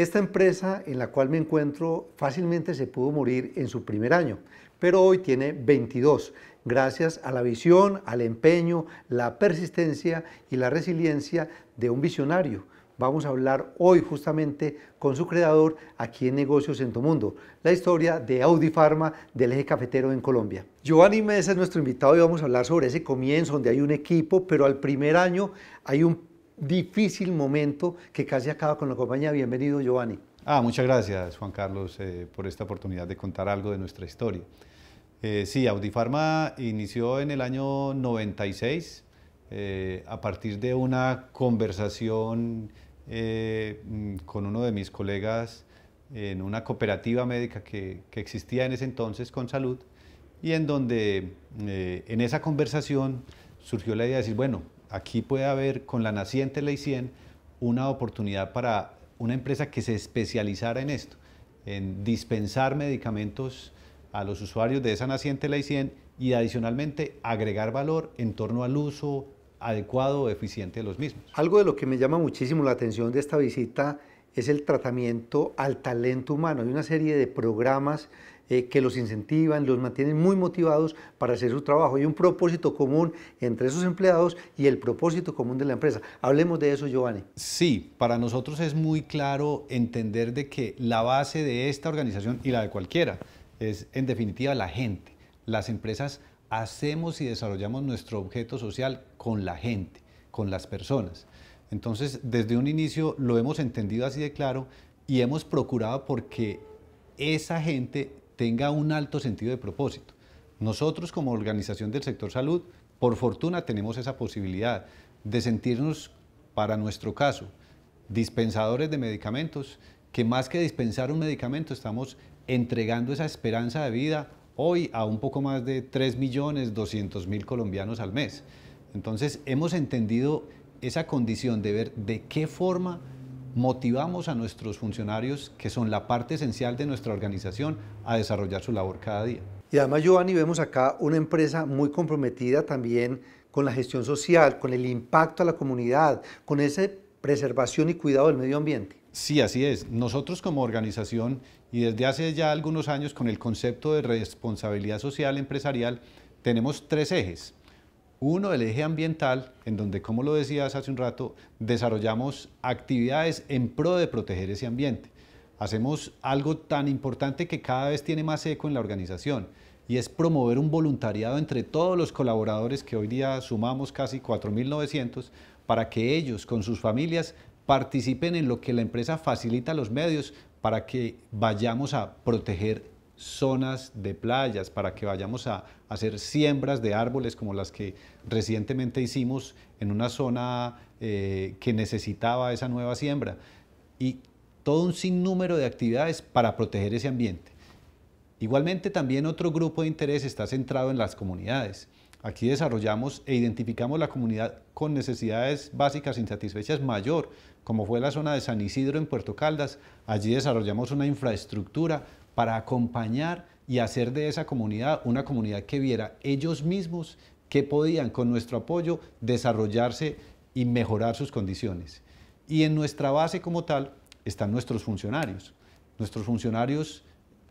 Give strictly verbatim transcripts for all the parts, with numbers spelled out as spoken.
Esta empresa en la cual me encuentro fácilmente se pudo morir en su primer año, pero hoy tiene veintidós, gracias a la visión, al empeño, la persistencia y la resiliencia de un visionario. Vamos a hablar hoy justamente con su creador aquí en Negocios en tu Mundo, la historia de Audifarma del eje cafetero en Colombia. Giovany Mesa es nuestro invitado y vamos a hablar sobre ese comienzo donde hay un equipo, pero al primer año hay un difícil momento que casi acaba con la compañía. Bienvenido, Giovany. Ah, muchas gracias, Juan Carlos, eh, por esta oportunidad de contar algo de nuestra historia. Eh, sí, Audifarma inició en el año noventa y seis eh, a partir de una conversación eh, con uno de mis colegas en una cooperativa médica que, que existía en ese entonces con salud, y en donde eh, en esa conversación surgió la idea de decir, bueno, aquí puede haber, con la naciente Ley cien, una oportunidad para una empresa que se especializara en esto, en dispensar medicamentos a los usuarios de esa naciente Ley cien y adicionalmente agregar valor en torno al uso adecuado o eficiente de los mismos. Algo de lo que me llama muchísimo la atención de esta visita es el tratamiento al talento humano. Hay una serie de programas eh, que los incentivan, los mantienen muy motivados para hacer su trabajo. Hay un propósito común entre esos empleados y el propósito común de la empresa. Hablemos de eso, Giovany. Sí, para nosotros es muy claro entender de que la base de esta organización y la de cualquiera es, en definitiva, la gente. Las empresas hacemos y desarrollamos nuestro objeto social con la gente, con las personas. Entonces, desde un inicio lo hemos entendido así de claro y hemos procurado porque esa gente tenga un alto sentido de propósito. Nosotros, como organización del sector salud, por fortuna tenemos esa posibilidad de sentirnos, para nuestro caso, dispensadores de medicamentos, que más que dispensar un medicamento estamos entregando esa esperanza de vida hoy a un poco más de tres millones doscientos mil colombianos al mes. Entonces, hemos entendido esa condición de ver de qué forma motivamos a nuestros funcionarios, que son la parte esencial de nuestra organización, a desarrollar su labor cada día. Y además, Giovany, vemos acá una empresa muy comprometida también con la gestión social, con el impacto a la comunidad, con esa preservación y cuidado del medio ambiente. Sí, así es. Nosotros como organización, y desde hace ya algunos años con el concepto de responsabilidad social empresarial, tenemos tres ejes. Uno, el eje ambiental, en donde, como lo decías hace un rato, desarrollamos actividades en pro de proteger ese ambiente. Hacemos algo tan importante que cada vez tiene más eco en la organización, y es promover un voluntariado entre todos los colaboradores, que hoy día sumamos casi cuatro mil novecientos, para que ellos, con sus familias, participen en lo que la empresa facilita a los medios para que vayamos a proteger zonas de playas, para que vayamos a hacer siembras de árboles como las que recientemente hicimos en una zona eh, que necesitaba esa nueva siembra, y todo un sinnúmero de actividades para proteger ese ambiente. Igualmente, también otro grupo de interés está centrado en las comunidades. Aquí desarrollamos e identificamos la comunidad con necesidades básicas insatisfechas mayor, como fue la zona de San Isidro en Puerto Caldas. Allí desarrollamos una infraestructura para acompañar y hacer de esa comunidad una comunidad que viera ellos mismos que podían, con nuestro apoyo, desarrollarse y mejorar sus condiciones. Y en nuestra base como tal están nuestros funcionarios. Nuestros funcionarios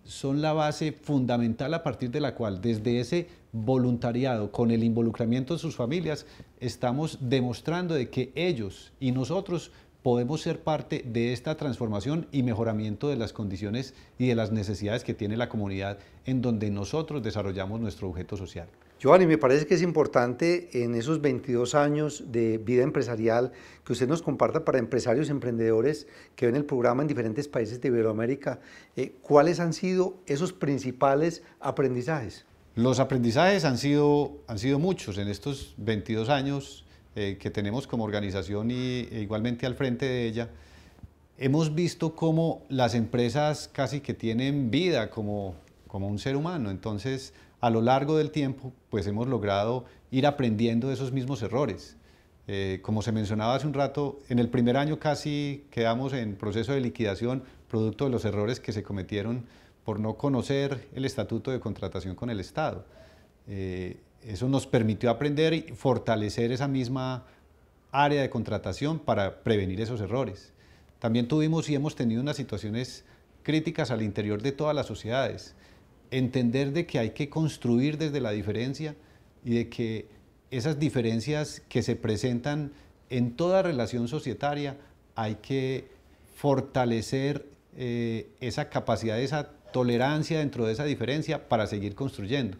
son la base fundamental a partir de la cual, desde ese voluntariado, con el involucramiento de sus familias, estamos demostrando de que ellos y nosotros podemos ser parte de esta transformación y mejoramiento de las condiciones y de las necesidades que tiene la comunidad en donde nosotros desarrollamos nuestro objeto social. Giovany, me parece que es importante en esos veintidós años de vida empresarial que usted nos comparta para empresarios y emprendedores que ven el programa en diferentes países de Iberoamérica, eh, ¿cuáles han sido esos principales aprendizajes? Los aprendizajes han sido, han sido muchos en estos veintidós años eh, que tenemos como organización y e igualmente al frente de ella. Hemos visto cómo las empresas casi que tienen vida como, como un ser humano. Entonces, a lo largo del tiempo, pues hemos logrado ir aprendiendo de esos mismos errores. Eh, como se mencionaba hace un rato, en el primer año casi quedamos en proceso de liquidación, producto de los errores que se cometieron por no conocer el estatuto de contratación con el Estado. Eh, eso nos permitió aprender y fortalecer esa misma área de contratación para prevenir esos errores. También tuvimos y hemos tenido unas situaciones críticas al interior de todas las sociedades. Entender de que hay que construir desde la diferencia y de que esas diferencias que se presentan en toda relación societaria hay que fortalecer eh, esa capacidad, esa tolerancia dentro de esa diferencia para seguir construyendo.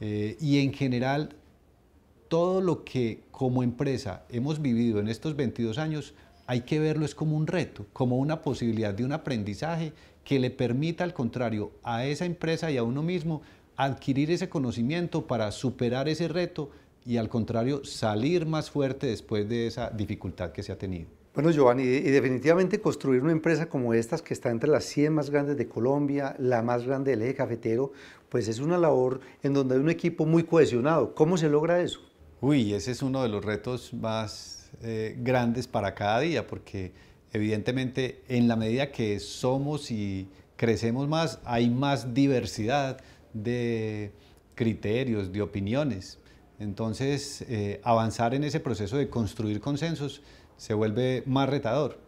Eh, y en general, todo lo que como empresa hemos vivido en estos veintidós años hay que verlo es como un reto, como una posibilidad de un aprendizaje que le permita, al contrario, a esa empresa y a uno mismo adquirir ese conocimiento para superar ese reto y, al contrario, salir más fuerte después de esa dificultad que se ha tenido. Bueno, Giovany, y definitivamente construir una empresa como estas, que está entre las cien más grandes de Colombia, la más grande del eje cafetero, pues es una labor en donde hay un equipo muy cohesionado. ¿Cómo se logra eso? Uy, ese es uno de los retos más Eh, grandes para cada día, porque evidentemente en la medida que somos y crecemos más, hay más diversidad de criterios, de opiniones. Entonces eh, avanzar en ese proceso de construir consensos se vuelve más retador,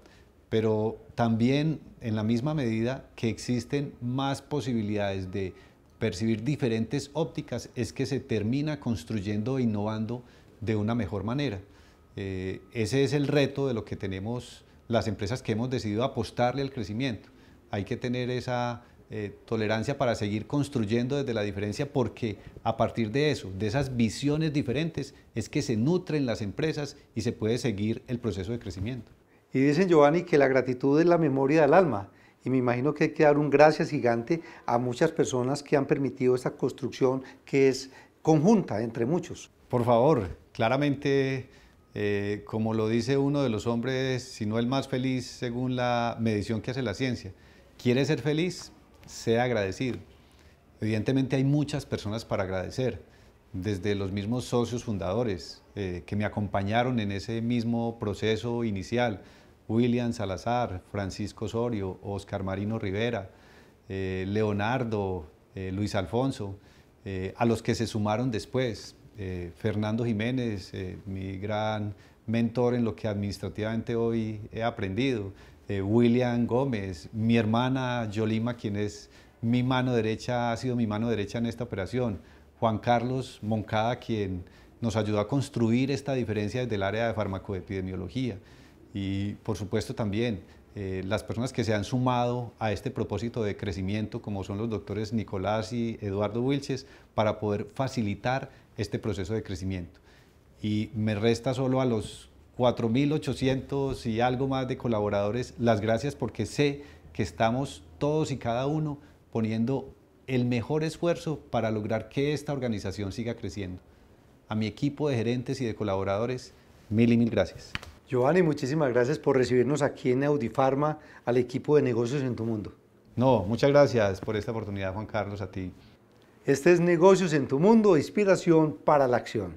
pero también en la misma medida que existen más posibilidades de percibir diferentes ópticas, es que se termina construyendo e innovando de una mejor manera. Eh, ese es el reto de lo que tenemos las empresas que hemos decidido apostarle al crecimiento. Hay que tener esa eh, tolerancia para seguir construyendo desde la diferencia, porque a partir de eso, de esas visiones diferentes, es que se nutren las empresas y se puede seguir el proceso de crecimiento. Y dicen, Giovany, que la gratitud es la memoria del alma. Y me imagino que hay que dar un gracias gigante a muchas personas que han permitido esta construcción que es conjunta entre muchos. Por favor, claramente. Eh, como lo dice uno de los hombres, si no el más feliz según la medición que hace la ciencia, ¿quiere ser feliz? Sea agradecido. Evidentemente hay muchas personas para agradecer, desde los mismos socios fundadores eh, que me acompañaron en ese mismo proceso inicial, William Salazar, Francisco Osorio, Oscar Marino Rivera, eh, Leonardo, eh, Luis Alfonso, eh, a los que se sumaron después. Eh, Fernando Jiménez, eh, mi gran mentor en lo que administrativamente hoy he aprendido, eh, William Gómez, mi hermana Yolima, quien es mi mano derecha, ha sido mi mano derecha en esta operación, Juan Carlos Moncada, quien nos ayudó a construir esta diferencia desde el área de farmacoepidemiología, y por supuesto también eh, las personas que se han sumado a este propósito de crecimiento, como son los doctores Nicolás y Eduardo Wilches, para poder facilitar este proceso de crecimiento. Y me resta solo a los cuatro mil ochocientos y algo más de colaboradores las gracias, porque sé que estamos todos y cada uno poniendo el mejor esfuerzo para lograr que esta organización siga creciendo. A mi equipo de gerentes y de colaboradores, mil y mil gracias. Giovany, muchísimas gracias por recibirnos aquí en Audifarma, al equipo de Negocios en tu Mundo. No, muchas gracias por esta oportunidad, Juan Carlos, a ti. Este es Negocios en tu Mundo, inspiración para la acción.